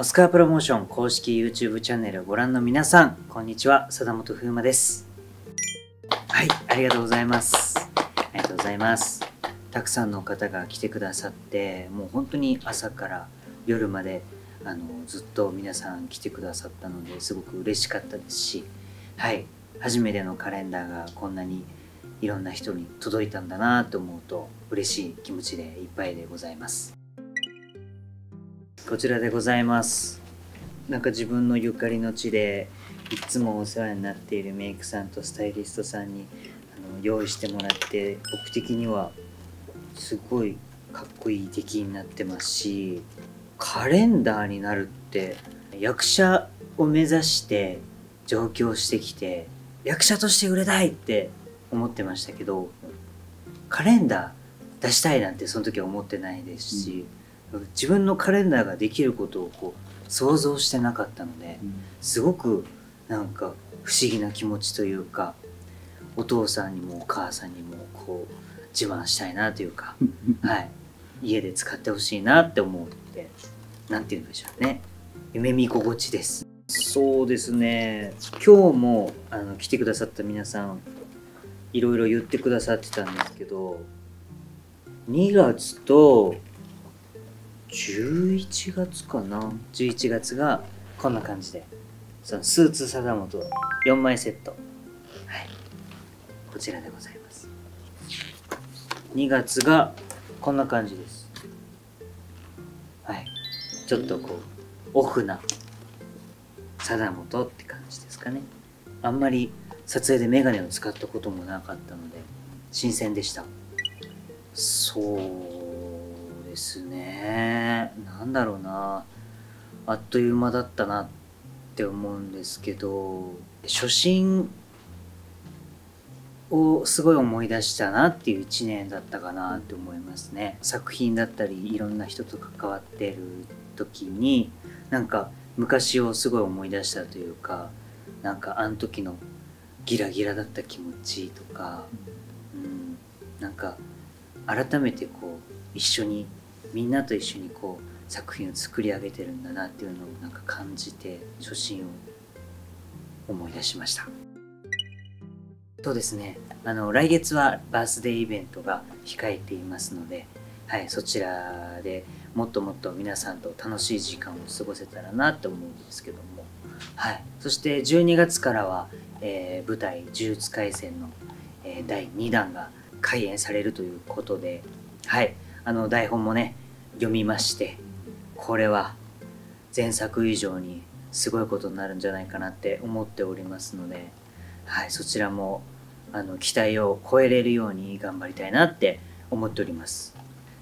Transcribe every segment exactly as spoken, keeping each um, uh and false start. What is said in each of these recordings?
オスカープロモーション公式 YouTube チャンネルをご覧の皆さん、こんにちは、貞本風磨です。はい、ありがとうございます。ありがとうございます。たくさんの方が来てくださって、もう本当に朝から夜まであのずっと皆さん来てくださったのですごく嬉しかったですし、はい、初めてのカレンダーがこんなにいろんな人に届いたんだなと思うと嬉しい気持ちでいっぱいでございます。こちらでございます。なんか自分のゆかりの地でいつもお世話になっているメイクさんとスタイリストさんにあの用意してもらって、僕的にはすごいかっこいい出来になってますし、カレンダーになるって役者を目指して上京してきて役者として売れたいって思ってましたけど、カレンダー出したいなんてその時は思ってないですし、うん、自分のカレンダーができることをこう想像してなかったので、うん、すごくなんか不思議な気持ちというか、お父さんにもお母さんにもこう自慢したいなというかはい、家で使ってほしいなって思って、なんて言うんでしょうね、夢見心地です。そうですね、今日もあの来てくださった皆さんいろいろ言ってくださってたんですけど、にがつとじゅういちがつかな、じゅういちがつがこんな感じで、そのスーツ貞本よんまいセット、はい、こちらでございます。にがつがこんな感じです。はい、ちょっとこうオフな貞本って感じですかね。あんまり撮影でメガネを使ったこともなかったので新鮮でした。そうですね、なんだろうな、あっという間だったなって思うんですけど、初心をすごい思い出したなっていういちねんだったかなって思いますね。作品だったりいろんな人と関わってる時になんか昔をすごい思い出したというか、なんかあの時のギラギラだった気持ちとか、うん、なんか改めてこう一緒にみんなと一緒にこう作品を作り上げてるんだなっていうのをなんか感じて、初心を思い出しました。そうですね、あの来月はバースデーイベントが控えていますので、はい、そちらでもっともっと皆さんと楽しい時間を過ごせたらなと思うんですけども、はい、そしてじゅうにがつからはえー、舞台「呪術廻戦」の、えー、だいにだんが開演されるということで、はい、あの台本もね読みまして、これは前作以上にすごいことになるんじゃないかなって思っておりますので、はい、そちらもあの期待を超えれるように頑張りたいなって思っております。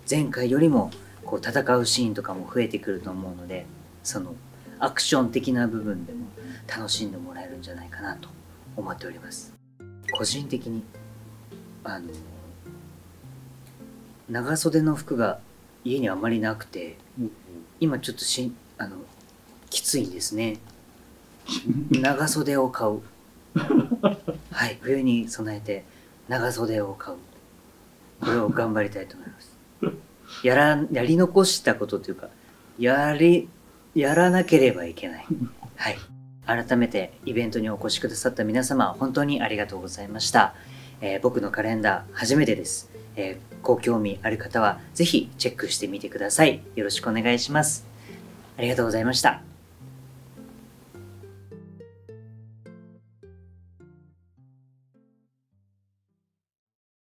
前回よりもこう戦うシーンとかも増えてくると思うので、そのアクション的な部分でも楽しんでもらえるんじゃないかなと思っております。個人的にあの長袖の服が家にあまりなくて、うん、今ちょっとしあのきついんですね長袖を買うはい、冬に備えて長袖を買う、これを頑張りたいと思いますやらやり残したことというか、やりやらなければいけないはい、改めてイベントにお越しくださった皆様、本当にありがとうございました。えー、僕のカレンダー初めてです。えー、ご興味ある方はぜひチェックしてみてください。よろしくお願いします。ありがとうございました。